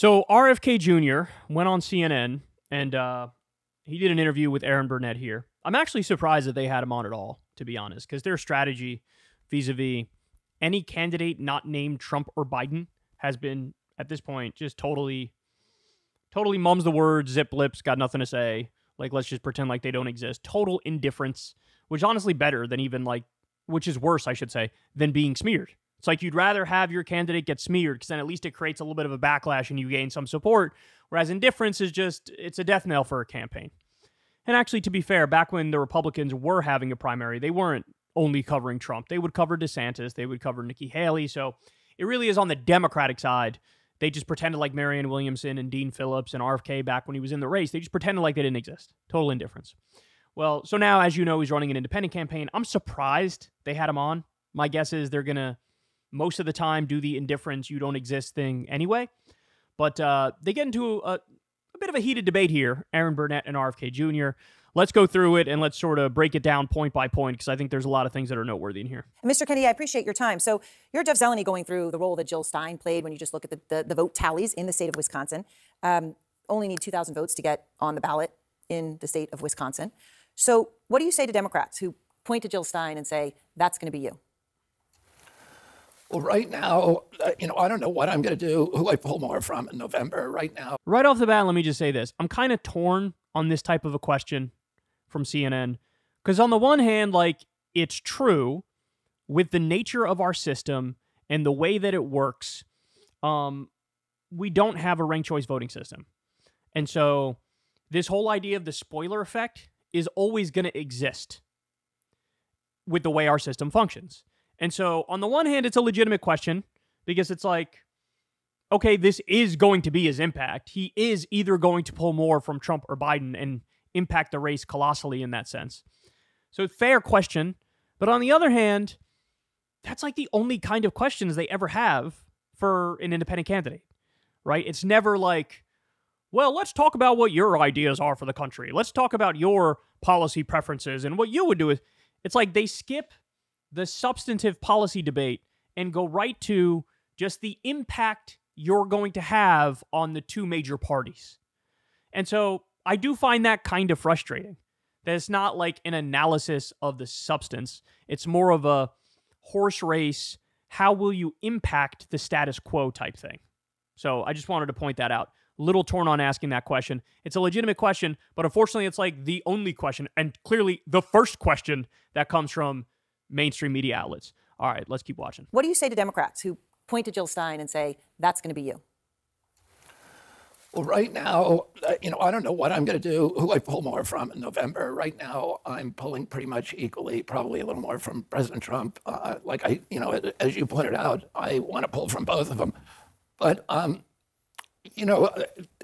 So RFK Jr. went on CNN, and he did an interview with Aaron Burnett here. I'm actually surprised that they had him on at all, to be honest, because their strategy vis-a-vis any candidate not named Trump or Biden has been, at this point, just totally mums the words, zip lips, got nothing to say. Like, let's just pretend like they don't exist. Total indifference, which honestly better than even like, which is worse, I should say, than being smeared. It's like you'd rather have your candidate get smeared because then at least it creates a little bit of a backlash and you gain some support, whereas indifference is just, it's a death knell for a campaign. And actually, to be fair, back when the Republicans were having a primary, they weren't only covering Trump. They would cover DeSantis. They would cover Nikki Haley. So it really is on the Democratic side. They just pretended like Marianne Williamson and Dean Phillips and RFK back when he was in the race. They just pretended like they didn't exist. Total indifference. Well, so now, as you know, he's running an independent campaign. I'm surprised they had him on. My guess is they're going to most of the time do the indifference, you don't exist thing anyway. But they get into a bit of a heated debate here, Aaron Burnett and RFK Jr. Let's go through it and let's sort of break it down point by point because I think there's a lot of things that are noteworthy in here. Mr. Kennedy, I appreciate your time. So you're Jeff Zeleny going through the role that Jill Stein played when you just look at the vote tallies in the state of Wisconsin. Only need 2,000 votes to get on the ballot in the state of Wisconsin. So what do you say to Democrats who point to Jill Stein and say, that's going to be you? Well, right now, you know, I don't know what I'm going to do, who I pull more from in November right now. Right off the bat, let me just say this. I'm kind of torn on this type of a question from CNN because on the one hand, like, it's true with the nature of our system and the way that it works, we don't have a ranked choice voting system. And so this whole idea of the spoiler effect is always going to exist with the way our system functions. And so, on the one hand, it's a legitimate question because it's like, okay, this is going to be his impact. He is either going to pull more from Trump or Biden and impact the race colossally in that sense. So, fair question. But on the other hand, that's like the only kind of questions they ever have for an independent candidate, right? It's never like, well, let's talk about what your ideas are for the country. Let's talk about your policy preferences and what you would do. It's like they skip the substantive policy debate and go right to just the impact you're going to have on the two major parties. And so I do find that kind of frustrating, that it's not like an analysis of the substance. It's more of a horse race, how will you impact the status quo type thing. So I just wanted to point that out. Little torn on asking that question. It's a legitimate question, but unfortunately it's like the only question, and clearly the first question that comes from mainstream media outlets. All right, let's keep watching. What do you say to Democrats who point to Jill Stein and say, that's going to be you? Well, right now, you know, I don't know what I'm going to do, who I pull more from in November. Right now, I'm pulling pretty much equally, probably a little more from President Trump. Like, you know, as you pointed out, I want to pull from both of them. But, you know,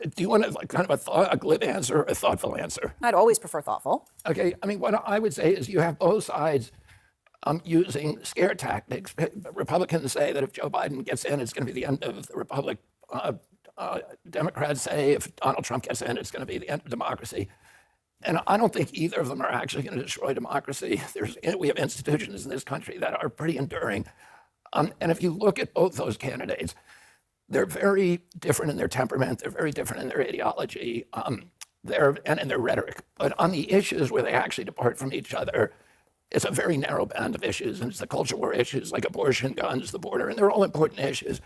do you want to, like, kind of a glib answer or a thoughtful answer? I'd always prefer thoughtful. Okay, I mean, what I would say is you have both sides using scare tactics. Republicans say that if Joe Biden gets in, it's going to be the end of the republic. Democrats say if Donald Trump gets in, it's going to be the end of democracy. And I don't think either of them are actually going to destroy democracy. We have institutions in this country that are pretty enduring. And if you look at both those candidates, they're very different in their temperament. They're very different in their ideology and in their rhetoric. But on the issues where they actually depart from each other, it's a very narrow band of issues, and it's the culture war issues like abortion, guns, the border, and they're all important issues,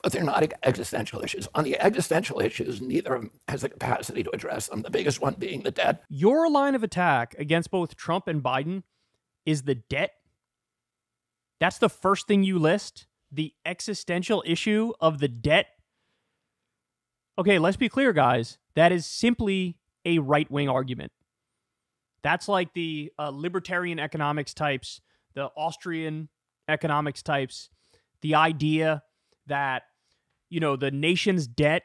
but they're not existential issues. On the existential issues, neither of them has the capacity to address them, the biggest one being the debt. Your line of attack against both Trump and Biden is the debt? That's the first thing you list? The existential issue of the debt? Okay, let's be clear, guys. That is simply a right-wing argument. That's like the libertarian economics types, the Austrian economics types, the idea that, you know, the nation's debt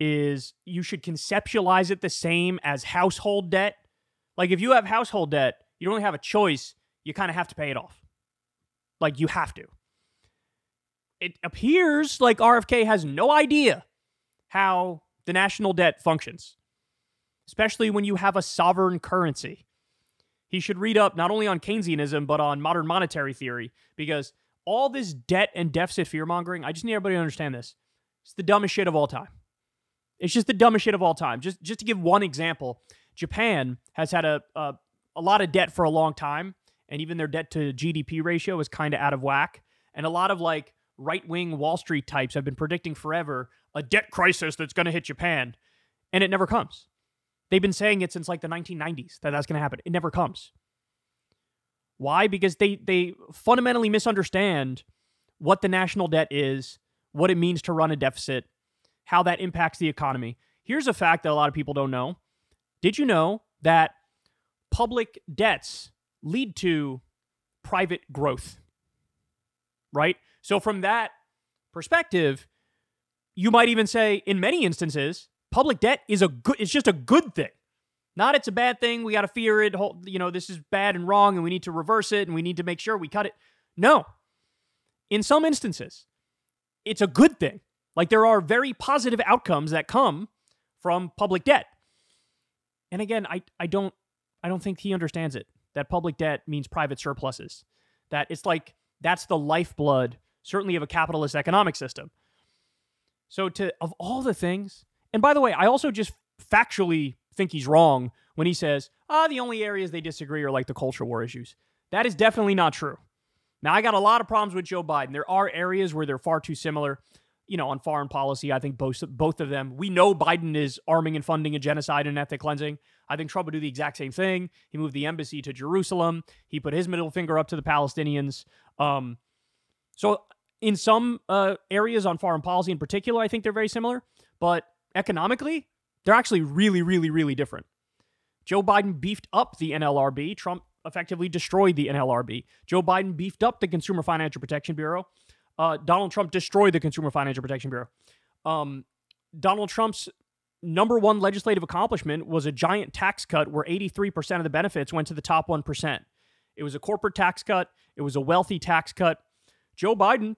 is, you should conceptualize it the same as household debt. Like if you have household debt, you don't really have a choice. You kind of have to pay it off. Like you have to. It appears like RFK has no idea how the national debt functions, especially when you have a sovereign currency. He should read up not only on Keynesianism, but on modern monetary theory, because all this debt and deficit fear-mongering, I just need everybody to understand this. It's the dumbest shit of all time. It's just the dumbest shit of all time. Just to give one example, Japan has had a lot of debt for a long time, and even their debt to GDP ratio is kind of out of whack. And a lot of like right-wing Wall Street types have been predicting forever a debt crisis that's going to hit Japan, and it never comes. They've been saying it since like the 1990s that that's going to happen. It never comes. Why? Because they fundamentally misunderstand what the national debt is, what it means to run a deficit, how that impacts the economy. Here's a fact that a lot of people don't know. Did you know that public debts lead to private growth? Right? So from that perspective, you might even say in many instances, public debt is a good, it's just a good thing. Not it's a bad thing, we got to fear it, you know, this is bad and wrong and we need to reverse it and we need to make sure we cut it. No. In some instances, it's a good thing. Like there are very positive outcomes that come from public debt. And again, I don't think he understands it, that public debt means private surpluses. That it's like, that's the lifeblood, certainly of a capitalist economic system. So of all the things, and by the way, I also just factually think he's wrong when he says, the only areas they disagree are like the culture war issues. That is definitely not true. Now, I got a lot of problems with Joe Biden. There are areas where they're far too similar. You know, on foreign policy, I think both of them. We know Biden is arming and funding a genocide and ethnic cleansing. I think Trump would do the exact same thing. He moved the embassy to Jerusalem. He put his middle finger up to the Palestinians. So in some areas on foreign policy in particular, I think they're very similar. But economically, they're actually really, really, really different. Joe Biden beefed up the NLRB. Trump effectively destroyed the NLRB. Joe Biden beefed up the Consumer Financial Protection Bureau. Donald Trump destroyed the Consumer Financial Protection Bureau. Donald Trump's number one legislative accomplishment was a giant tax cut where 83% of the benefits went to the top 1%. It was a corporate tax cut. It was a wealthy tax cut. Joe Biden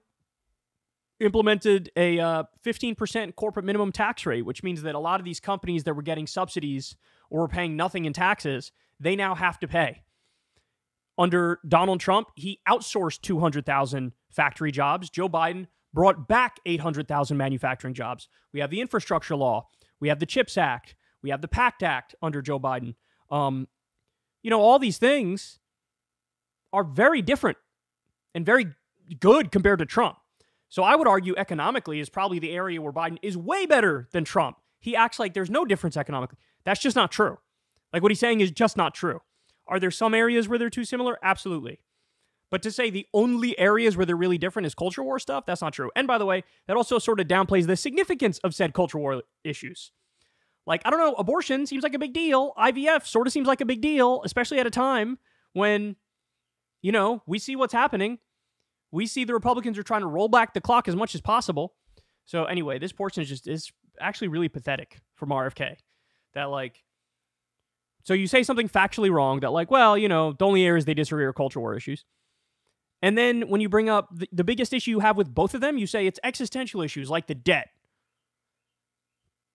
implemented a 15% corporate minimum tax rate, which means that a lot of these companies that were getting subsidies or were paying nothing in taxes, they now have to pay. Under Donald Trump, he outsourced 200,000 factory jobs. Joe Biden brought back 800,000 manufacturing jobs. We have the Infrastructure Law. We have the CHIPS Act. We have the PACT Act under Joe Biden. You know, all these things are very different and very good compared to Trump. So I would argue economically is probably the area where Biden is way better than Trump. He acts like there's no difference economically. That's just not true. Like what he's saying is just not true. Are there some areas where they're too similar? Absolutely. But to say the only areas where they're really different is culture war stuff, that's not true. And by the way, that also sort of downplays the significance of said culture war issues. Like, I don't know, abortion seems like a big deal. IVF sort of seems like a big deal, especially at a time when, you know, we see what's happening. We see the Republicans are trying to roll back the clock as much as possible. So anyway, this portion is actually really pathetic from RFK. That like, so you say something factually wrong that like, well, you know, the only areas they disagree are culture war issues. And then when you bring up the biggest issue you have with both of them, you say it's existential issues like the debt.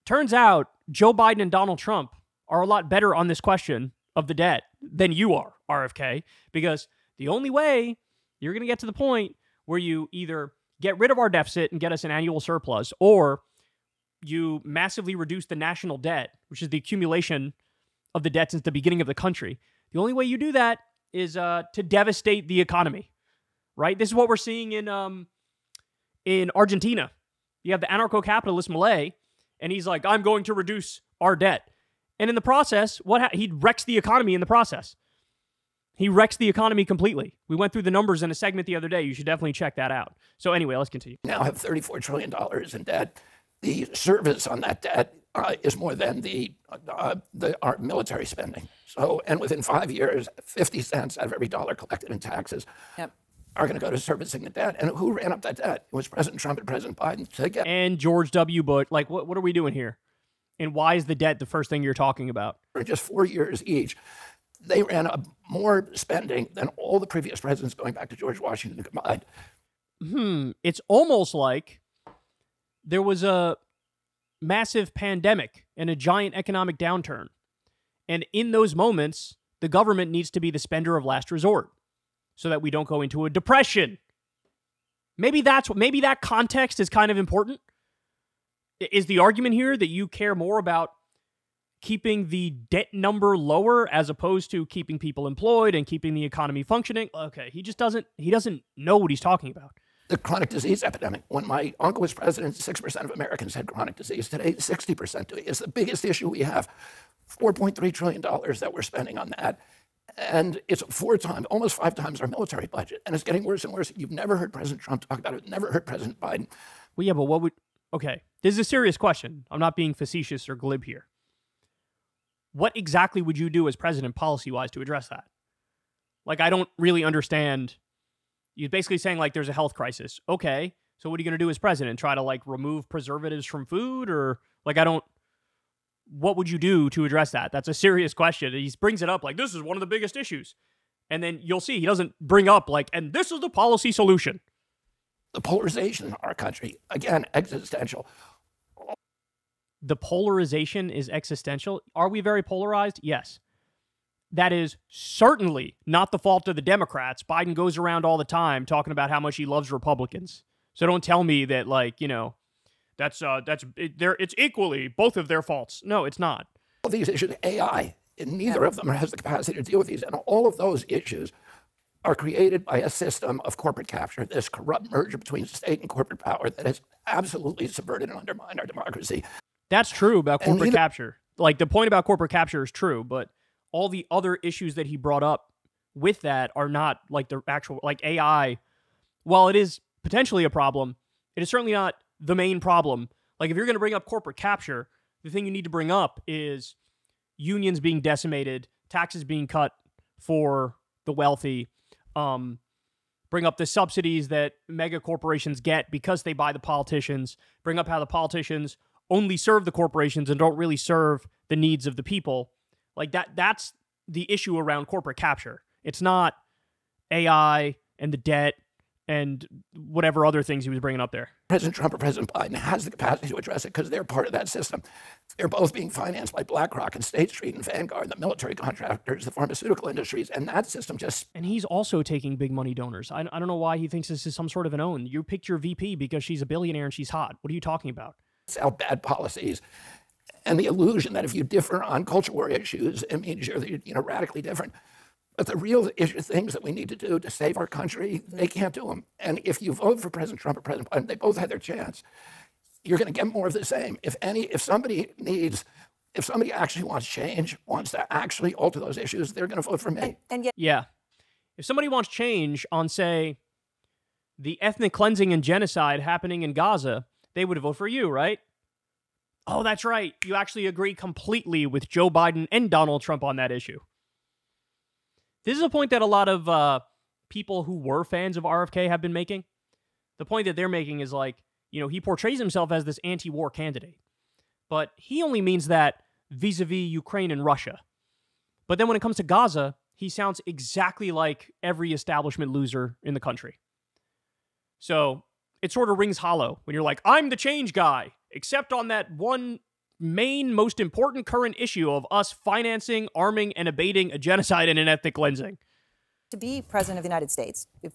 Turns out Joe Biden and Donald Trump are a lot better on this question of the debt than you are, RFK, because the only way you're going to get to the point where you either get rid of our deficit and get us an annual surplus, or you massively reduce the national debt, which is the accumulation of the debt since the beginning of the country. The only way you do that is to devastate the economy, right? This is what we're seeing in Argentina. You have the anarcho-capitalist Milei, and he's like, I'm going to reduce our debt. And in the process, he wrecks the economy in the process. He wrecks the economy completely. We went through the numbers in a segment the other day. You should definitely check that out. So anyway, let's continue. Now have $34 trillion in debt. The service on that debt is more than our military spending. So, and within 5 years, 50 cents out of every dollar collected in taxes are going to go to servicing the debt. And who ran up that debt? It was President Trump and President Biden together. And George W. Bush. Like, what are we doing here? And why is the debt the first thing you're talking about? For just 4 years each, they ran up more spending than all the previous presidents going back to George Washington combined. It's almost like there was a massive pandemic and a giant economic downturn. And in those moments, the government needs to be the spender of last resort so that we don't go into a depression. Maybe that context is kind of important. Is the argument here that you care more about keeping the debt number lower as opposed to keeping people employed and keeping the economy functioning? Okay, he doesn't know what he's talking about. The chronic disease epidemic. When my uncle was president, 6% of Americans had chronic disease. Today, 60% do. It's the biggest issue we have. $4.3 trillion that we're spending on that. And it's almost 5 times our military budget. And it's getting worse and worse. You've never heard President Trump talk about it. Never heard President Biden. Well, yeah, but what would... Okay, this is a serious question. I'm not being facetious or glib here. What exactly would you do as president policy-wise to address that? Like, I don't really understand... You're basically saying, like, there's a health crisis. Okay, so what are you going to do as president? Try to, like, remove preservatives from food? Or, like, I don't... What would you do to address that? That's a serious question. He brings it up like, this is one of the biggest issues. And then you'll see he doesn't bring up like, and this is the policy solution. The polarization in our country, again, existential. The polarization is existential. Are we very polarized? Yes. That is certainly not the fault of the Democrats. Biden goes around all the time talking about how much he loves Republicans. So don't tell me that, like, you know, it's equally both of their faults. No, it's not. All these issues, AI, neither of them has the capacity to deal with these. And all of those issues are created by a system of corporate capture, this corrupt merger between state and corporate power that has absolutely subverted and undermined our democracy. That's true about corporate capture. Like, the point about corporate capture is true, but all the other issues that he brought up with that are not, like, the actual, like, AI. While it is potentially a problem, it is certainly not the main problem. Like, if you're going to bring up corporate capture, the thing you need to bring up is unions being decimated, taxes being cut for the wealthy, bring up the subsidies that mega corporations get because they buy the politicians, bring up how the politicians only serve the corporations and don't really serve the needs of the people. Like, that's the issue around corporate capture. It's not AI and the debt and whatever other things he was bringing up there. President Trump or President Biden has the capacity to address it because they're part of that system. They're both being financed by BlackRock and State Street and Vanguard, the military contractors, the pharmaceutical industries, and that system just... And he's also taking big money donors. I don't know why he thinks this is some sort of an own. You picked your VP because she's a billionaire and she's hot. What are you talking about? It's out bad policies. And the illusion that if you differ on culture war issues, it means you're, you know, radically different. But the real issue, things that we need to do to save our country, they can't do them. And if you vote for President Trump or President Biden, they both had their chance. You're going to get more of the same. If somebody actually wants change, wants to actually alter those issues, they're going to vote for me. Yeah. If somebody wants change on, say, the ethnic cleansing and genocide happening in Gaza, they would vote for you, right? Oh, that's right. You actually agree completely with Joe Biden and Donald Trump on that issue. This is a point that a lot of people who were fans of RFK have been making. The point that they're making is, like, you know, he portrays himself as this anti-war candidate, but he only means that vis-a-vis Ukraine and Russia. But then when it comes to Gaza, he sounds exactly like every establishment loser in the country. So it sort of rings hollow when you're like, I'm the change guy, except on that one main, most important current issue of us financing, arming, and abating a genocide and an ethnic cleansing. To be president of the United States, if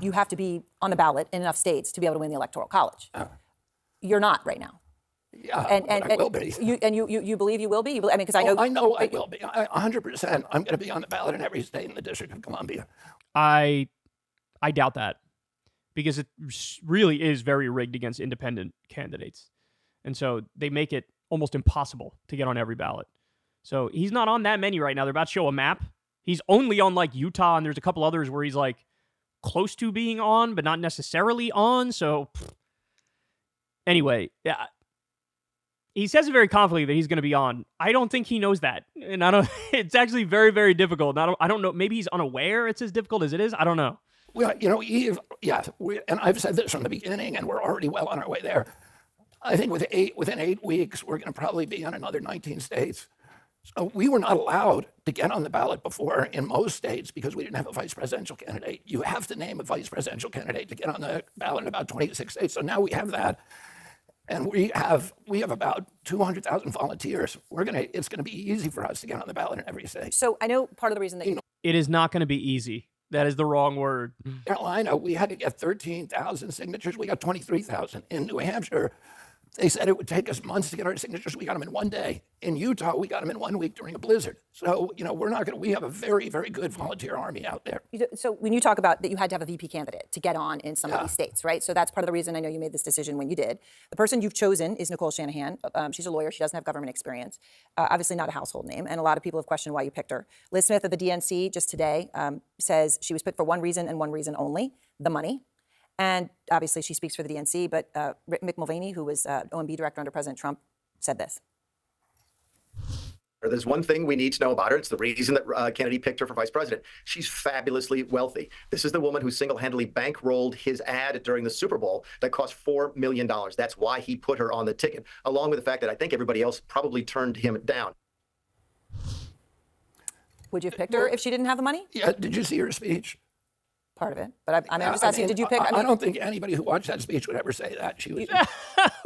you have to be on the ballot in enough states to be able to win the Electoral College. You're not right now. Yeah, and I will be. You believe you will be? I mean, because I will be. 100%. I'm going to be on the ballot in every state in the District of Columbia. I doubt that, because it really is very rigged against independent candidates. And so they make it almost impossible to get on every ballot. So he's not on that many right now. They're about to show a map. He's only on, like, Utah, and there's a couple others where he's, like, close to being on, but not necessarily on. So anyway, yeah, he says it very confidently that he's going to be on. I don't think he knows that. And I don't, it's actually very, very difficult. I don't know. Maybe he's unaware it's as difficult as it is. I don't know. Well, you know, and I've said this from the beginning, and we're already well on our way there. I think within 8 weeks, we're going to probably be on another 19 states. So we were not allowed to get on the ballot before in most states because we didn't have a vice presidential candidate. You have to name a vice presidential candidate to get on the ballot in about 26 states. So now we have that. And we have about 200,000 volunteers. It's going to be easy for us to get on the ballot in every state. So I know part of the reason that it is not going to be easy. That is the wrong word. Carolina, we had to get 13,000 signatures. We got 23,000. In New Hampshire, They said it would take us months to get our signatures. We got them in one day. In Utah, we got them in 1 week during a blizzard. So, you know, we're not going to, we have a very, very good volunteer army out there. So when you talk about that, you had to have a VP candidate to get on in some of these states, right? So that's part of the reason I know you made this decision when you did. The person you've chosen is Nicole Shanahan. She's a lawyer. She doesn't have government experience. Obviously not a household name. And a lot of people have questioned why you picked her. Liz Smith of the DNC just today says she was picked for one reason and one reason only, the money. And obviously she speaks for the DNC, but Mick Mulvaney, who was OMB director under President Trump, said this. There's one thing we need to know about her. It's the reason that Kennedy picked her for vice president. She's fabulously wealthy. This is the woman who single-handedly bankrolled his ad during the Super Bowl that cost $4 million. That's why he put her on the ticket, along with the fact that I think everybody else probably turned him down. Would you have picked her if she didn't have the money? Yeah, did you see her speech? Part of it, but I'm just asking, did you pick? I don't think anybody who watched that speech would ever say that. She was.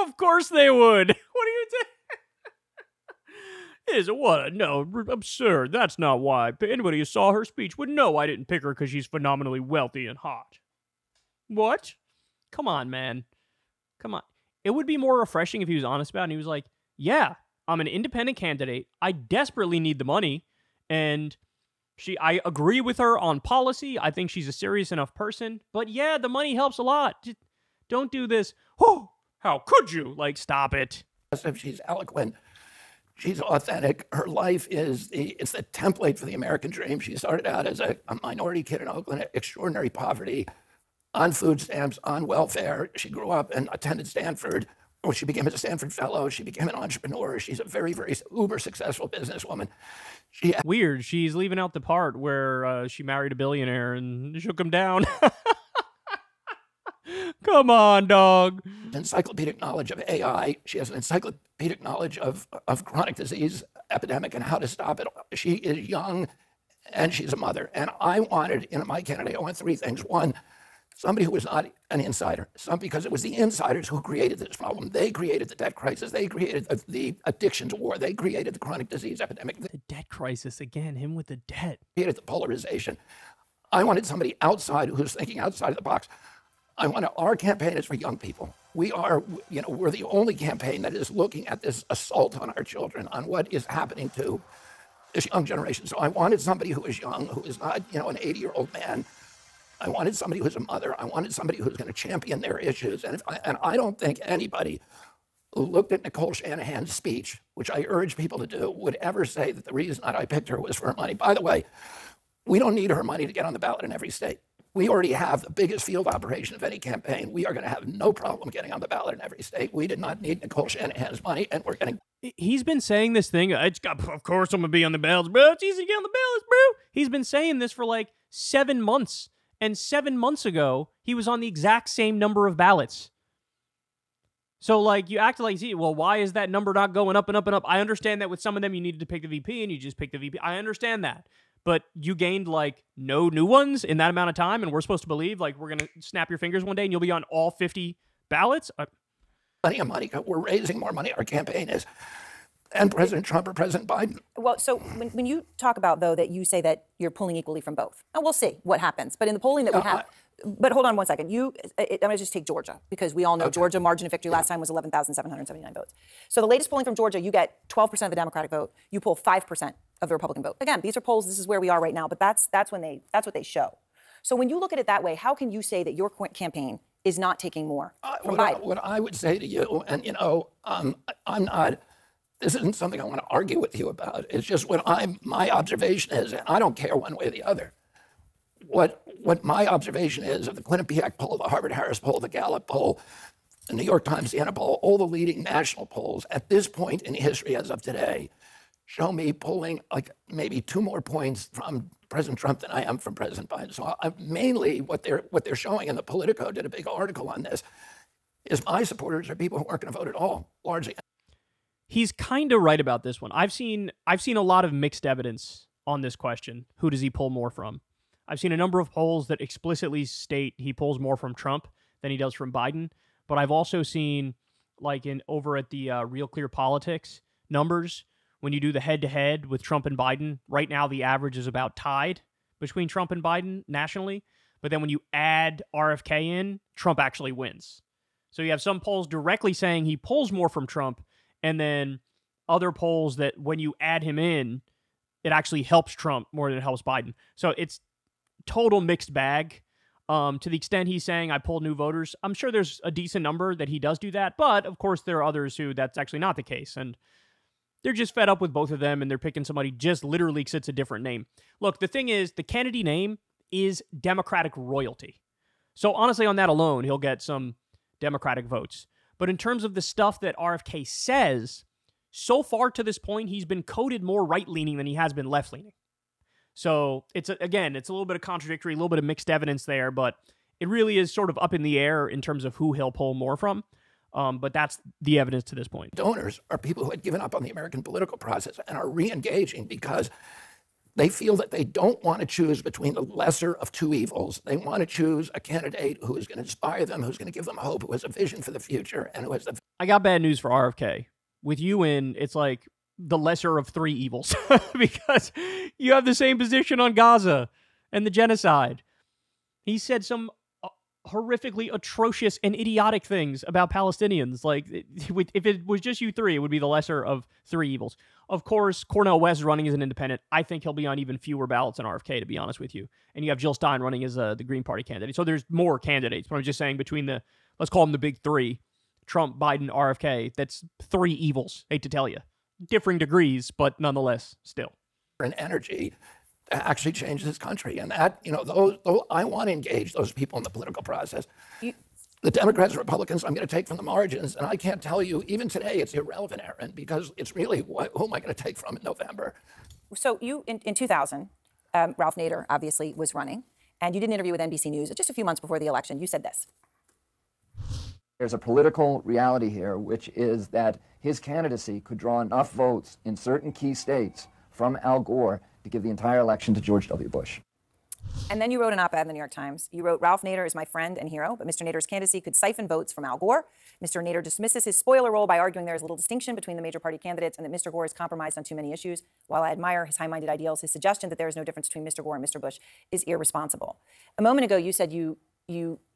Of course they would. What do you think? Is it what? No, absurd. That's not why. Anybody who saw her speech would know I didn't pick her because she's phenomenally wealthy and hot. What? Come on, man. Come on. It would be more refreshing if he was honest about it and he was like, yeah, I'm an independent candidate. I desperately need the money. And I agree with her on policy. I think she's a serious enough person. But yeah, the money helps a lot. Just don't do this. Oh, how could you? Like, stop it. She's eloquent. She's authentic. Her life is it's the template for the American dream. She started out as a minority kid in Oakland, extraordinary poverty, on food stamps, on welfare. She grew up and attended Stanford. Well, she became a Stanford fellow. She became an entrepreneur. She's a very, very uber successful businesswoman. Weird. She's leaving out the part where she married a billionaire and shook him down. Come on, dog. Encyclopedic knowledge of AI. She has an encyclopedic knowledge of chronic disease epidemic and how to stop it. She is young, and she's a mother. And I wanted, in my candidate, I want three things. One, somebody who was not an insider, because it was the insiders who created this problem. They created the debt crisis. They created the addictions war. They created the chronic disease epidemic. The debt crisis, again, him with the debt. Created the polarization. I wanted somebody outside who's thinking outside of the box. I wanted, our campaign is for young people. We are, you know, we're the only campaign that is looking at this assault on our children, on what is happening to this young generation. So I wanted somebody who is young, who is not, you know, an 80-year-old man. I wanted somebody who's a mother. I wanted somebody who's going to champion their issues. And, I don't think anybody who looked at Nicole Shanahan's speech, which I urge people to do, would ever say that the reason that I picked her was for her money. By the way, we don't need her money to get on the ballot in every state. We already have the biggest field operation of any campaign. We are going to have no problem getting on the ballot in every state. We did not need Nicole Shanahan's money, and we're getting... He's been saying this thing, of course I'm going to be on the ballot, bro. It's easy to get on the ballot, bro. He's been saying this for like 7 months. And 7 months ago, he was on the exact same number of ballots. So, like, you act like, see, well, why is that number not going up and up and up? I understand that with some of them, you needed to pick the VP and you just picked the VP. I understand that. But you gained, like, no new ones in that amount of time. And we're supposed to believe, like, we're going to snap your fingers one day and you'll be on all 50 ballots? Money. We're raising more money. Our campaign is... And President Trump or President Biden. Well, so when you talk about, though, that you say that you're pulling equally from both. And we'll see what happens. But in the polling that we have... But hold on one second. I'm going to just take Georgia, because we all know Georgia margin of victory last time was 11,779 votes. So the latest polling from Georgia, you get 12% of the Democratic vote. You pull 5% of the Republican vote. Again, these are polls. This is where we are right now. But that's what they show. So when you look at it that way, how can you say that your campaign is not taking more from Biden? What I would say to you, and, you know, I'm not... This isn't something I want to argue with you about. It's just what my observation is, and I don't care one way or the other. What my observation is of the Quinnipiac poll, the Harvard Harris poll, the Gallup poll, the New York Times Siena poll, all the leading national polls at this point in history as of today, show me pulling like maybe 2 more points from President Trump than I am from President Biden. So mainly what they're showing, and the Politico did a big article on this, is my supporters are people who aren't going to vote at all, largely. He's kind of right about this one. I've seen a lot of mixed evidence on this question. Who does he pull more from? I've seen a number of polls that explicitly state he pulls more from Trump than he does from Biden. But I've also seen, like over at the Real Clear Politics numbers, when you do the head-to-head with Trump and Biden, right now the average is about tied between Trump and Biden nationally. But then when you add RFK in, Trump actually wins. So you have some polls directly saying he pulls more from Trump, and then other polls that when you add him in, it actually helps Trump more than it helps Biden. So it's total mixed bag. To the extent he's saying, I pulled new voters, I'm sure there's a decent number that he does do that. But, of course, there are others who that's actually not the case. And they're just fed up with both of them, and they're picking somebody just literally because it's a different name. Look, the thing is, the Kennedy name is Democratic royalty. So, honestly, on that alone, he'll get some Democratic votes. But in terms of the stuff that RFK says, so far to this point, he's been coded more right-leaning than he has been left-leaning. So, it's a little bit of contradictory, a little bit of mixed evidence there, but it really is sort of up in the air in terms of who he'll pull more from. But that's the evidence to this point. Donors are people who had given up on the American political process and are re-engaging because they feel that they don't want to choose between the lesser of two evils. They want to choose a candidate who is going to inspire them, who's going to give them hope, who has a vision for the future, and who has the... I got bad news for RFK. With you in, it's like the lesser of three evils because you have the same position on Gaza and the genocide. He said some horrifically atrocious and idiotic things about Palestinians. Like, if it was just you three, it would be the lesser of three evils. Of course, Cornel West running as an independent. I think he'll be on even fewer ballots than RFK, to be honest with you. And you have Jill Stein running as the Green Party candidate. So there's more candidates, but I'm just saying between the, let's call them the big three, Trump, Biden, RFK, that's three evils, hate to tell you. Differing degrees, but nonetheless, still. And energy that actually changed this country. And that, you know, those I want to engage those people in the political process. The Democrats and Republicans, I'm going to take from the margins. And I can't tell you, even today, it's irrelevant, Aaron, because it's really, who am I going to take from in November? So you, in 2000, Ralph Nader, obviously, was running. And you did an interview with NBC News just a few months before the election. You said this. There's a political reality here, which is that his candidacy could draw enough votes in certain key states from Al Gore to give the entire election to George W. Bush. And then you wrote an op-ed in the New York Times. You wrote, Ralph Nader is my friend and hero, but Mr. Nader's candidacy could siphon votes from Al Gore. Mr. Nader dismisses his spoiler role by arguing there is little distinction between the major party candidates and that Mr. Gore is compromised on too many issues. While I admire his high-minded ideals, his suggestion that there is no difference between Mr. Gore and Mr. Bush is irresponsible. A moment ago, you said you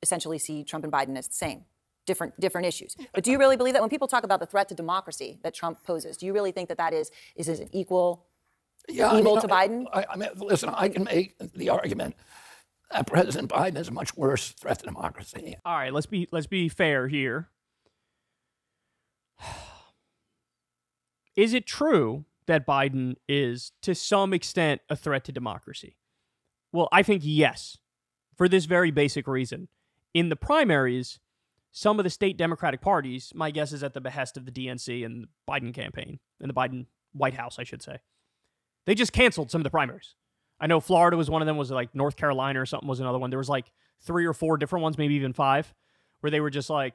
essentially see Trump and Biden as the same. Different issues. But do you really believe that when people talk about the threat to democracy that Trump poses, do you really think that is an equal evil to Biden? I mean, listen, I can make the argument that President Biden is a much worse threat to democracy. All right, let's be fair here. Is it true that Biden is, to some extent, a threat to democracy? Well, I think yes, for this very basic reason. In the primaries, some of the state Democratic parties, my guess is at the behest of the DNC and the Biden campaign, and the Biden White House, I should say. They just canceled some of the primaries. I know Florida was one of them, was like North Carolina or something was another one. There was like 3 or 4 different ones, maybe even 5, where they were just like,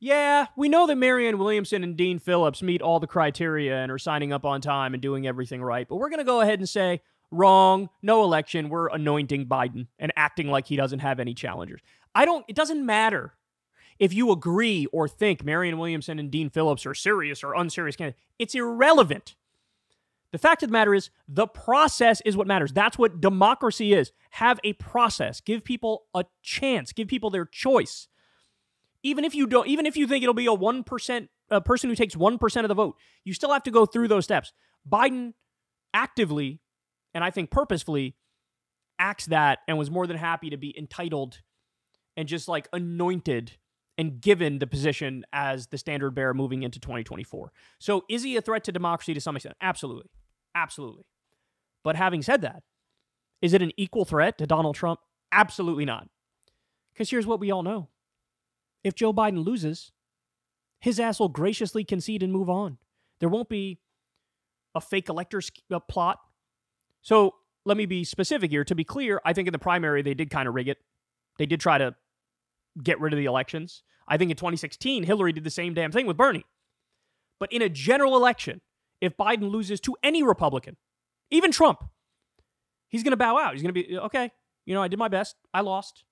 yeah, we know that Marianne Williamson and Dean Phillips meet all the criteria and are signing up on time and doing everything right, but we're going to go ahead and say, wrong, no election, we're anointing Biden and acting like he doesn't have any challengers. It doesn't matter if you agree or think Marianne Williamson and Dean Phillips are serious or unserious candidates. It's irrelevant. The fact of the matter is the process is what matters. That's what democracy is. Have a process. Give people a chance. Give people their choice. Even if you think it'll be a person who takes 1% of the vote, you still have to go through those steps. Biden actively, and I think purposefully, acts that and was more than happy to be entitled and just like anointed and given the position as the standard bearer moving into 2024. So is he a threat to democracy to some extent? Absolutely. Absolutely. But having said that, is it an equal threat to Donald Trump? Absolutely not. Because here's what we all know. If Joe Biden loses, his ass will graciously concede and move on. There won't be a fake electors plot. So let me be specific here. To be clear, I think in the primary, they did kind of rig it. They did try to get rid of the elections. I think in 2016, Hillary did the same damn thing with Bernie. But in a general election, if Biden loses to any Republican, even Trump, he's going to bow out. He's going to be, okay, you know, I did my best. I lost.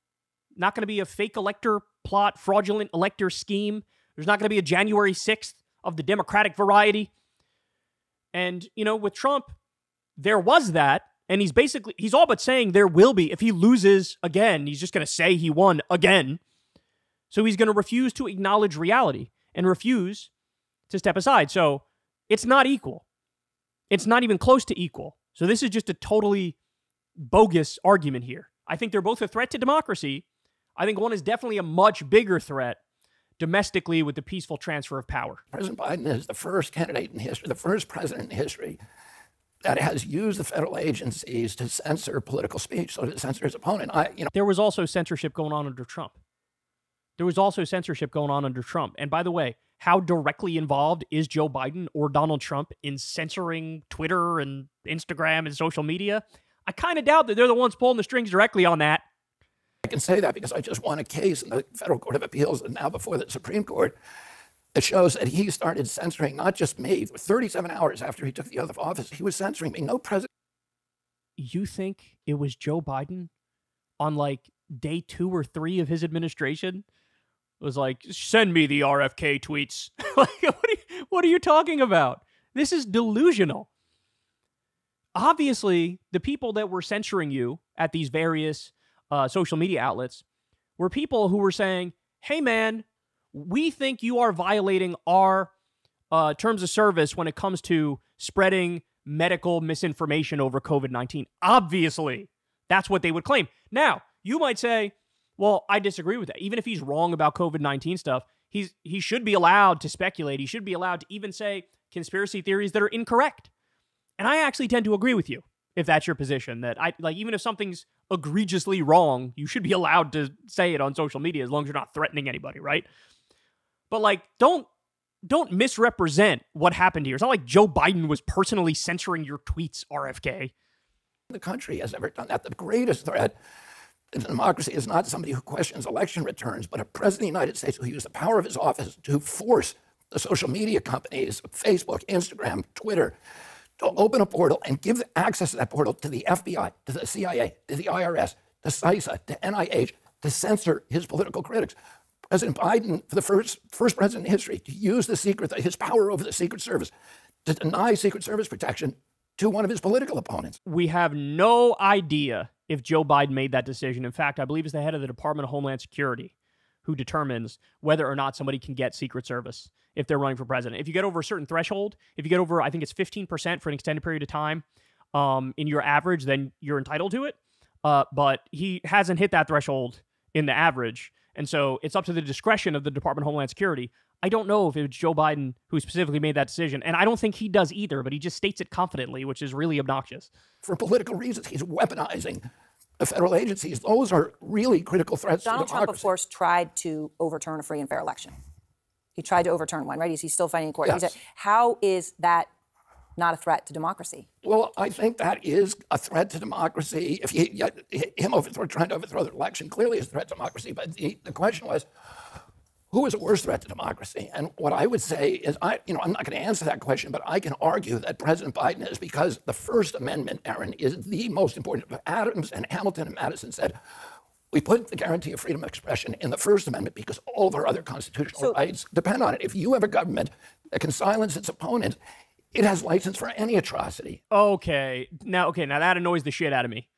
Not going to be a fake elector plot, fraudulent elector scheme. There's not going to be a January 6th of the Democratic variety. And, you know, with Trump, there was that. And he's all but saying there will be, if he loses again, he's just going to say he won again. So he's going to refuse to acknowledge reality and refuse to step aside. So it's not equal. It's not even close to equal. So this is just a totally bogus argument here. I think they're both a threat to democracy. I think one is definitely a much bigger threat domestically with the peaceful transfer of power. President Biden is the first candidate in history, the first president in history that has used the federal agencies to censor political speech, so to censor his opponent. There was also censorship going on under Trump. There was also censorship going on under Trump. And by the way, how directly involved is Joe Biden or Donald Trump in censoring Twitter and Instagram and social media? I kind of doubt that they're the ones pulling the strings directly on that. I can say that because I just won a case in the Federal Court of Appeals and now before the Supreme Court. It shows that he started censoring not just me. 37 hours after he took the oath of office, he was censoring me. No president. You think it was Joe Biden on like day 2 or 3 of his administration? It was like, send me the RFK tweets. Like, what are you talking about? This is delusional. Obviously, the people that were censoring you at these various social media outlets were people who were saying, hey, man, we think you are violating our terms of service when it comes to spreading medical misinformation over COVID-19. Obviously, that's what they would claim. Now, you might say, well, I disagree with that. Even if he's wrong about COVID-19 stuff, he should be allowed to speculate. He should be allowed to even say conspiracy theories that are incorrect. And I actually tend to agree with you if that's your position, that even if something's egregiously wrong, you should be allowed to say it on social media as long as you're not threatening anybody, right? But don't misrepresent what happened here. It's not like Joe Biden was personally censoring your tweets, RFK. The country has never done that. The greatest threat to democracy is not somebody who questions election returns, but a president of the United States who used the power of his office to force the social media companies, Facebook, Instagram, Twitter, to open a portal and give access to that portal to the FBI, to the CIA, to the IRS, to CISA, to NIH, to censor his political critics. President Biden, for the first president in history, to use his power over the Secret Service to deny Secret Service protection to one of his political opponents. We have no idea if Joe Biden made that decision. In fact, I believe it's the head of the Department of Homeland Security who determines whether or not somebody can get Secret Service if they're running for president. If you get over a certain threshold, if you get over, I think it's 15% for an extended period of time in your average, then you're entitled to it. But he hasn't hit that threshold in the average. And so it's up to the discretion of the Department of Homeland Security. I don't know if it was Joe Biden who specifically made that decision, and I don't think he does either, but he just states it confidently, which is really obnoxious. For political reasons, he's weaponizing the federal agencies. Those are really critical threats to democracy. Donald Trump, of course, tried to overturn a free and fair election. He tried to overturn one, right? He's still fighting in court. Yes. How is that not a threat to democracy? Well, I think that is a threat to democracy. If trying to overthrow the election clearly is a threat to democracy. But the question was, who is the worst threat to democracy? And what I would say is, I'm not going to answer that question, but I can argue that President Biden is, because the First Amendment, Aaron, is the most important. Adams and Hamilton and Madison said, we put the guarantee of freedom of expression in the First Amendment because all of our other constitutional rights depend on it. If you have a government that can silence its opponent, it has license for any atrocity. Okay, now that annoys the shit out of me.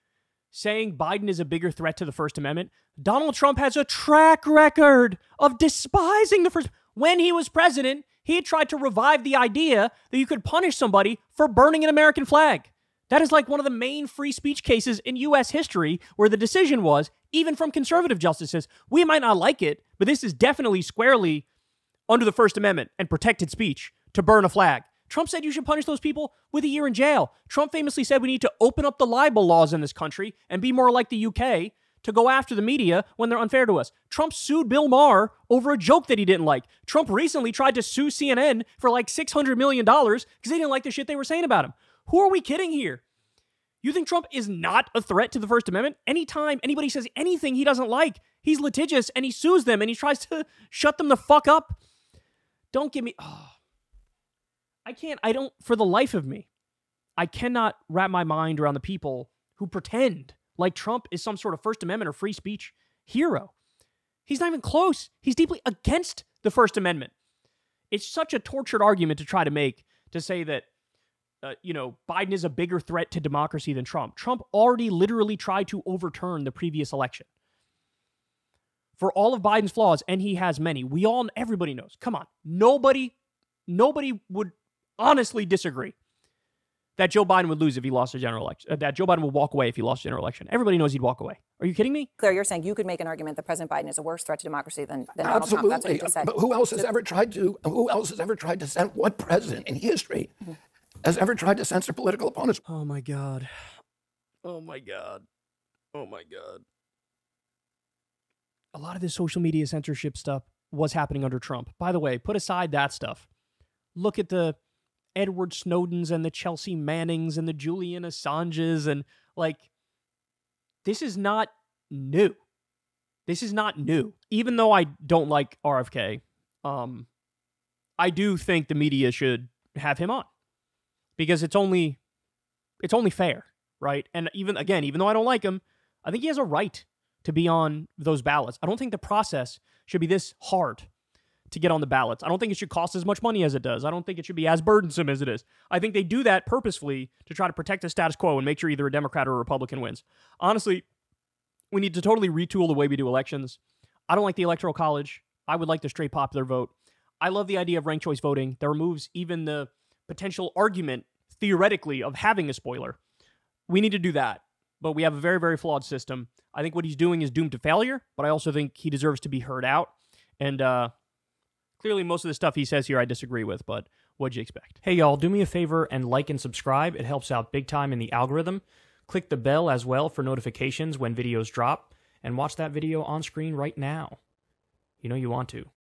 Saying Biden is a bigger threat to the First Amendment, Donald Trump has a track record of despising the First. When he was president, he tried to revive the idea that you could punish somebody for burning an American flag. That is like one of the main free speech cases in U.S. history, where the decision was, even from conservative justices, we might not like it, but this is definitely squarely under the First Amendment and protected speech to burn a flag. Trump said you should punish those people with a year in jail. Trump famously said we need to open up the libel laws in this country and be more like the UK to go after the media when they're unfair to us. Trump sued Bill Maher over a joke that he didn't like. Trump recently tried to sue CNN for like $600 million because they didn't like the shit they were saying about him. Who are we kidding here? You think Trump is not a threat to the First Amendment? Anytime anybody says anything he doesn't like, he's litigious and he sues them and he tries to shut them the fuck up. Don't give me... Oh. For the life of me, I cannot wrap my mind around the people who pretend like Trump is some sort of First Amendment or free speech hero. He's not even close. He's deeply against the First Amendment. It's such a tortured argument to try to make, to say that, Biden is a bigger threat to democracy than Trump. Trump already literally tried to overturn the previous election. for all of Biden's flaws, and he has many. We all, everybody knows. Come on. Nobody would honestly disagree that Joe Biden would lose if he lost a general election, that Joe Biden would walk away if he lost a general election. Everybody knows he'd walk away. Are you kidding me? Claire, you're saying you could make an argument that President Biden is a worse threat to democracy than Donald Trump. That's what you just said. But who else has ever tried to censor, what president in history has ever tried to censor political opponents? Oh my God. Oh my God. Oh my God. A lot of this social media censorship stuff was happening under Trump. By the way, put aside that stuff. Look at the Edward Snowdens and the Chelsea Mannings and the Julian Assanges, and like, this is not new. This is not new. Even though I don't like RFK, I do think the media should have him on because it's only fair, right? And even though I don't like him, I think he has a right to be on those ballots. I don't think the process should be this hard to get on the ballots. I don't think it should cost as much money as it does. I don't think it should be as burdensome as it is. I think they do that purposefully to try to protect the status quo and make sure either a Democrat or a Republican wins. Honestly, we need to totally retool the way we do elections. I don't like the Electoral College. I would like the straight popular vote. I love the idea of ranked choice voting that removes even the potential argument, theoretically, of having a spoiler. We need to do that. But we have a very, very flawed system. I think what he's doing is doomed to failure, but I also think he deserves to be heard out. And clearly most of the stuff he says here I disagree with, but what'd you expect? Hey, y'all, do me a favor and like and subscribe. It helps out big time in the algorithm. Click the bell as well for notifications when videos drop, and watch that video on screen right now. You know you want to.